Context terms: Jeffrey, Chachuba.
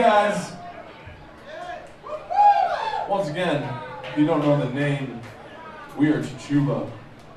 guys. Once again, if you don't know the name, we are Chachuba.